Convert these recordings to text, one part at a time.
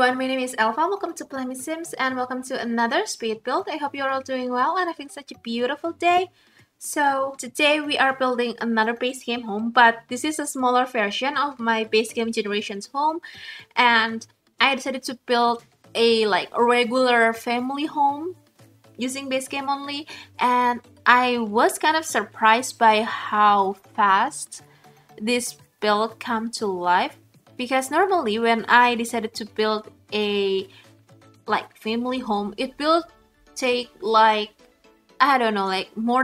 everyone, my name is Elfa. Welcome to Play Me Sims and welcome to another speed build. I hope you're all doing well and having such a beautiful day. So today we are building another base game home, but this is a smaller version of my base game generation's home, and I decided to build a regular family home using base game only, and I was kind of surprised by how fast this build came to life. Because normally when I decided to build a family home, it will take more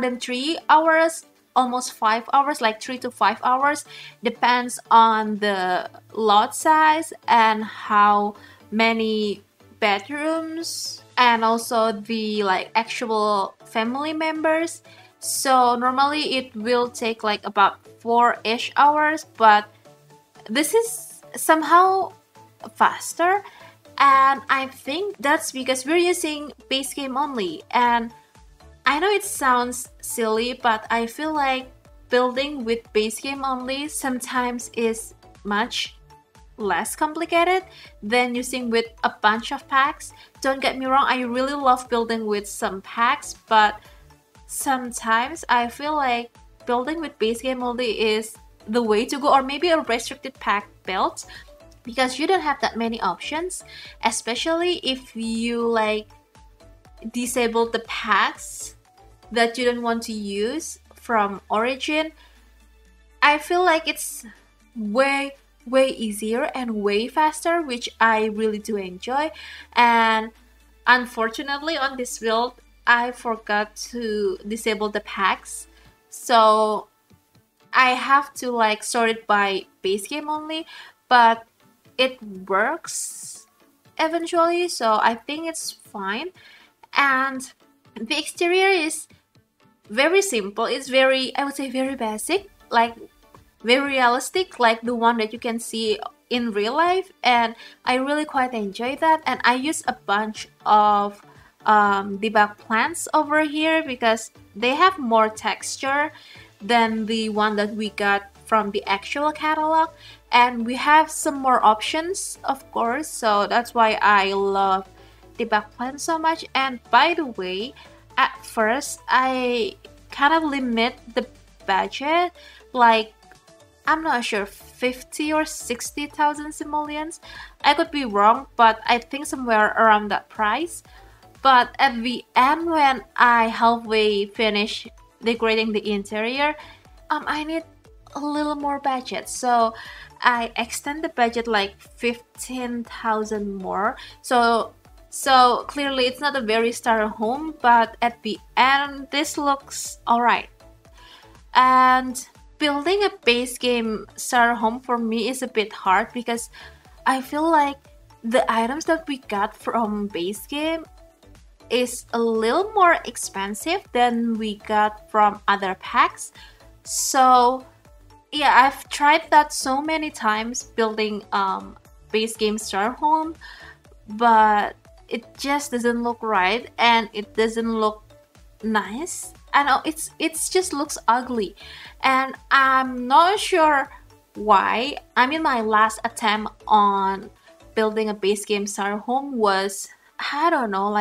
than 3 hours, almost 5 hours, 3 to 5 hours, depends on the lot size and how many bedrooms and also the actual family members. So normally it will take about 4-ish hours, but this is somehow faster, and I think that's because we're using base game only. And I know it sounds silly, but I feel like building with base game only sometimes is much less complicated than using with a bunch of packs. Don't get me wrong, I really love building with some packs, but sometimes I feel like building with base game only is the way to go, or maybe a restricted pack build, because you don't have that many options, especially if you disable the packs that you don't want to use from origin. I feel like it's way easier and way faster, which I really do enjoy. And unfortunately on this build I forgot to disable the packs, so I have to sort it by base game only, but it works eventually, so I think it's fine. And the exterior is very simple. It's very, I would say, very basic, very realistic, the one that you can see in real life, and I really quite enjoy that. And I use a bunch of debug plants over here because they have more texture than the one that we got from the actual catalog, and we have some more options, of course, so that's why I love debug plan so much. And by the way, at first I kind of limit the budget, I'm not sure, 50 or 60,000 simoleons. I could be wrong, but I think somewhere around that price. But at the end, when I halfway finish decorating the interior, I need a little more budget, so I extend the budget 15,000 more. So clearly it's not a very starter home, but at the end this looks alright. And building a base game starter home for me is a bit hard because I feel like the items that we got from base game is a little more expensive than we got from other packs. So yeah, I've tried that so many times building base game starter home, but it just doesn't look right and it doesn't look nice. I know it's just looks ugly, and I'm not sure why. I mean, my last attempt on building a base game starter home was, I don't know,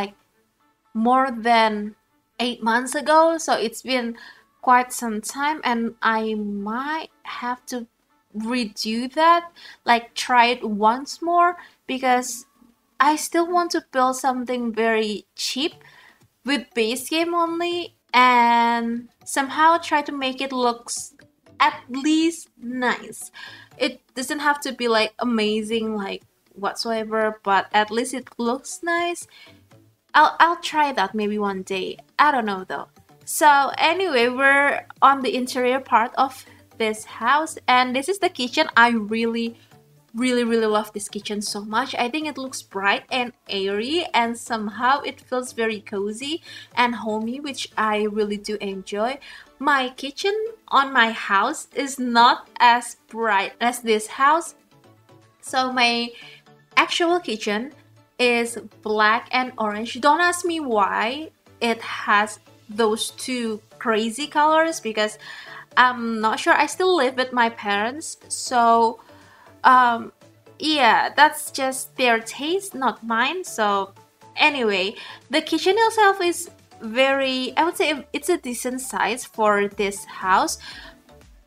more than 8 months ago, so it's been quite some time, and I might have to redo that, try it once more, because I still want to build something very cheap with base game only and somehow try to make it look at least nice. It doesn't have to be amazing whatsoever, but at least it looks nice. I'll try that maybe one day. I don't know though. So anyway, we're on the interior part of this house, and this is the kitchen. I really love this kitchen so much. I think it looks bright and airy, and somehow it feels very cozy and homey, which I really do enjoy. My kitchen on my house is not as bright as this house, so my actual kitchen is black and orange. Don't ask me why it has those two crazy colors, because I'm not sure. I still live with my parents, so yeah, that's just their taste, not mine. So anyway, the kitchen itself is very, I would say it's a decent size for this house,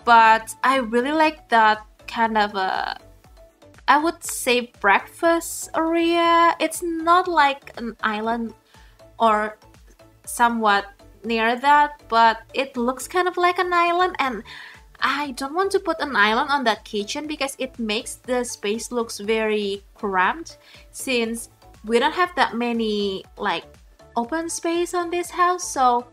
but I really like that kind of a, I would say, breakfast area. It's not like an island or somewhat near that, but it looks kind of like an island, and I don't want to put an island on that kitchen because it makes the space looks very cramped, since we don't have that many like open space on this house. So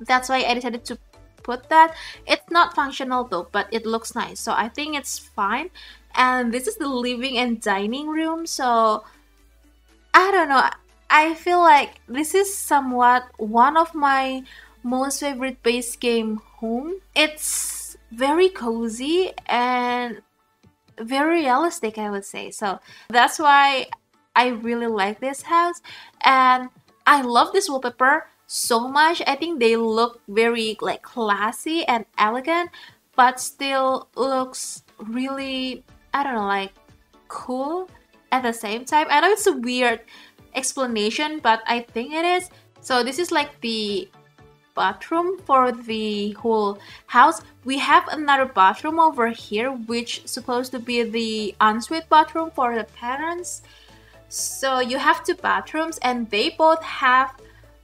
that's why I decided to put that. It's not functional though, but it looks nice, so I think it's fine. And this is the living and dining room, so I don't know, I feel like this is somewhat one of my most favorite base game home. It's very cozy and very realistic, I would say. So that's why I really like this house, and I love this wallpaper so much. I think they look very like classy and elegant, but still looks really, I don't know, like cool at the same time. I know it's a weird explanation, but I think it is. So this is like the bathroom for the whole house. We have another bathroom over here, which is supposed to be the ensuite bathroom for the parents. So you have two bathrooms, and they both have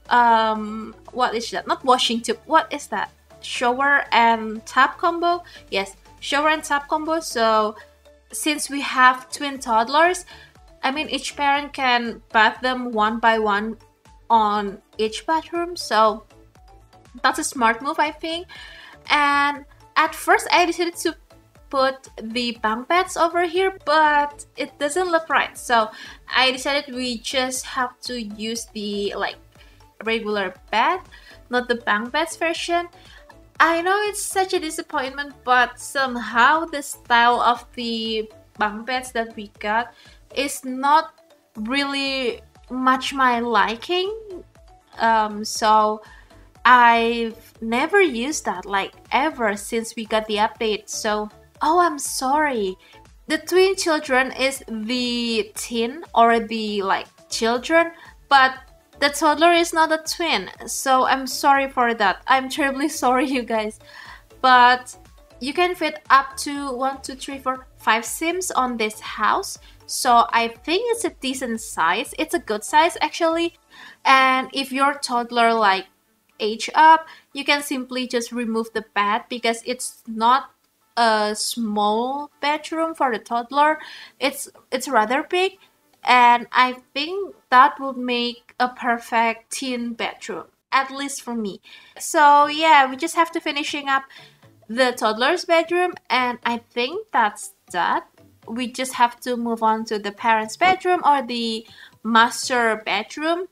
what is that? Not washing tub. What is that? Shower and tap combo. Yes, shower and tap combo. So since we have twin toddlers, I mean, each parent can bath them one by one on each bathroom. So that's a smart move, I think. And at first I decided to put the bunk beds over here, but it doesn't look right. So I decided we just have to use the like regular bed, not the bunk beds version. I know it's such a disappointment, but somehow the style of the bunk beds that we got is not really much my liking. So I've never used that like ever since we got the update. So oh, I'm sorry, the twin children is the teen or the like children, but the toddler is not a twin. So I'm sorry for that. I'm terribly sorry, you guys. But you can fit up to 1, 2, 3, 4, 5 Sims on this house. So I think it's a decent size. It's a good size actually. And if your toddler like age up, you can simply just remove the bed because it's not a small bedroom for the toddler. It's rather big, and I think that would make a perfect teen bedroom, at least for me. So yeah, we just have to finishing up the toddler's bedroom, and I think that's that. We just have to move on to the parents' bedroom or the master bedroom.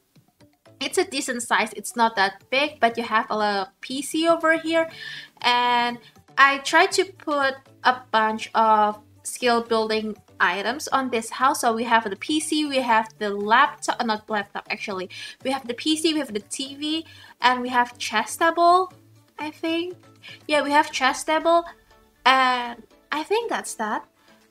It's a decent size, it's not that big, but you have a lot of PC over here, and I tried to put a bunch of skill building items on this house. So we have the PC, we have the laptop, not laptop actually, we have the PC, we have the TV, and we have chess table, I think. Yeah, we have chess table, and I think that's that.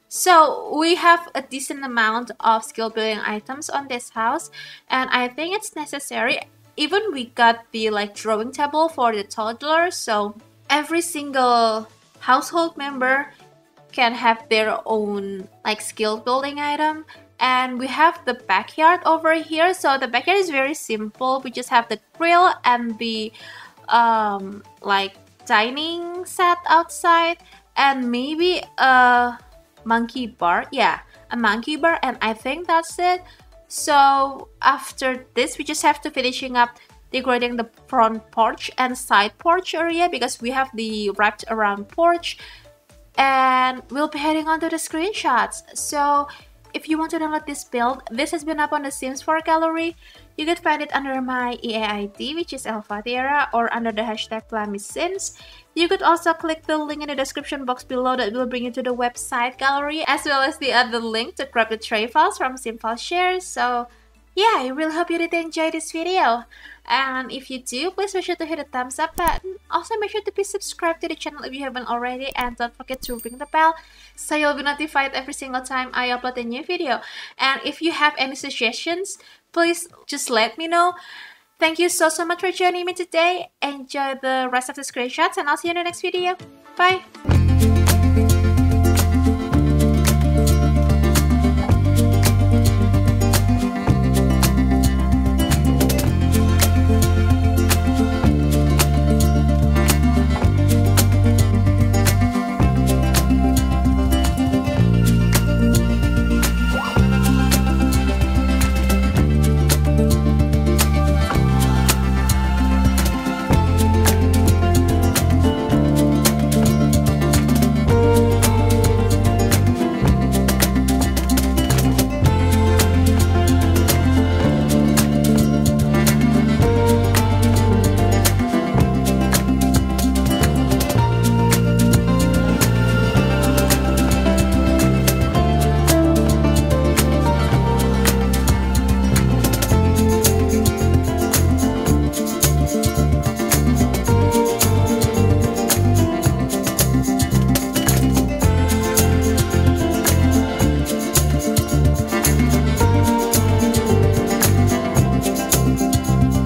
So we have a decent amount of skill building items on this house, and I think it's necessary. Even we got the like drawing table for the toddler, so every single household member can have their own like skill building item. And we have the backyard over here. So the backyard is very simple. We just have the grill and the like dining set outside, and maybe a monkey bar. Yeah, a monkey bar, and I think that's it. So after this, we just have to finishing up decorating the front porch and side porch area because we have the wrapped around porch. And we'll be heading on to the screenshots. So if you want to download this build, this has been up on the Sims 4 gallery. You could find it under my EAID, which is elfathiera, or under the hashtag plummysims. You could also click the link in the description box below that will bring you to the website gallery, as well as the other link to grab the tray files from SimFileShares. So Yeah, I really hope you did enjoy this video, and if you do, please make sure to hit the thumbs up button. Also make sure to be subscribed to the channel if you haven't already, and don't forget to ring the bell so you'll be notified every single time I upload a new video. And if you have any suggestions, please just let me know. Thank you so much for joining me today. Enjoy the rest of the screenshots, and I'll see you in the next video. Bye!